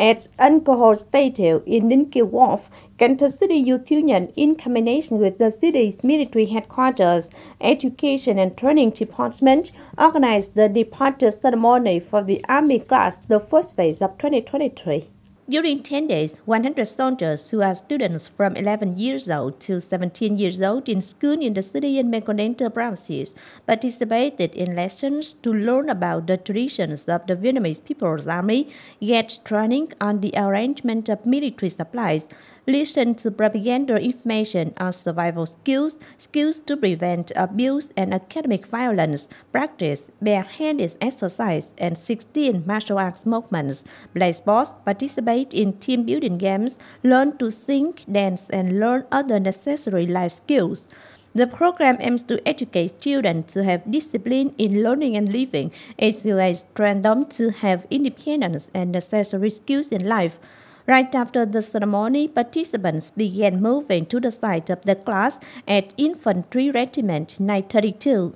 At alcohol status in Ninh Kiều Wharf, Kansas City Youth Union, in combination with the city's military headquarters, education and training department, organized the departure ceremony for the Army class, the first phase of 2023. During 10 days, 100 soldiers who are students from 11 years old to 17 years old in school in the city and Meconenta provinces participated in lessons to learn about the traditions of the Vietnamese People's Army, get training on the arrangement of military supplies, listen to propaganda information on survival skills, skills to prevent abuse and academic violence, practice bare-handed exercise and 16 martial arts movements, play sports, participate in team-building games, learn to sing, dance, and learn other necessary life skills. The program aims to educate children to have discipline in learning and living, as well as train them to have independence and necessary skills in life. Right after the ceremony, participants began moving to the site of the class at Infantry Regiment 932.